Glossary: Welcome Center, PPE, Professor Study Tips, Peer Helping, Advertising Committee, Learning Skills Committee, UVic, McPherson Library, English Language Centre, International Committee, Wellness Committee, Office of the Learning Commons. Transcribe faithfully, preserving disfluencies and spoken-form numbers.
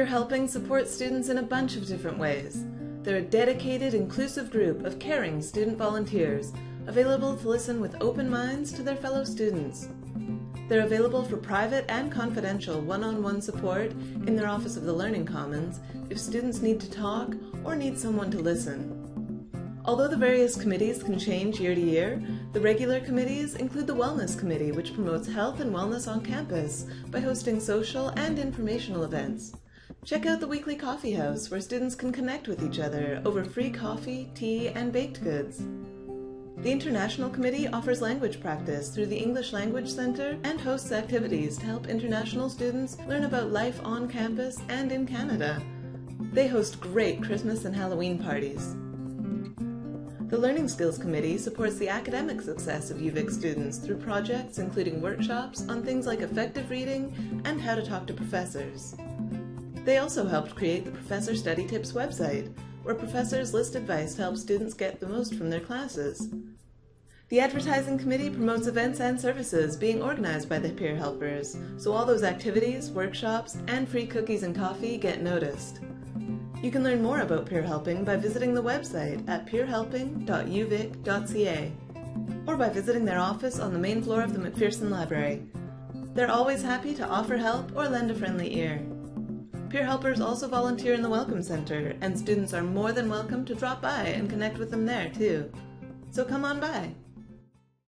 Peer Helping supports students in a bunch of different ways. They're a dedicated, inclusive group of caring student volunteers, available to listen with open minds to their fellow students. They're available for private and confidential one-on-one support in their Office of the Learning Commons if students need to talk or need someone to listen. Although the various committees can change year to year, the regular committees include the Wellness Committee, which promotes health and wellness on campus by hosting social and informational events. Check out the weekly coffee house, where students can connect with each other over free coffee, tea, and baked goods. The International Committee offers language practice through the English Language Centre and hosts activities to help international students learn about life on campus and in Canada. They host great Christmas and Halloween parties. The Learning Skills Committee supports the academic success of UVic students through projects including workshops on things like effective reading and how to talk to professors. They also helped create the Professor Study Tips website, where professors list advice to help students get the most from their classes. The Advertising Committee promotes events and services being organized by the peer helpers, so all those activities, workshops, and free cookies and coffee get noticed. You can learn more about Peer Helping by visiting the website at peer helping dot u vic dot c a or by visiting their office on the main floor of the McPherson Library. They're always happy to offer help or lend a friendly ear. Peer helpers also volunteer in the Welcome Center, and students are more than welcome to drop by and connect with them there too. So come on by!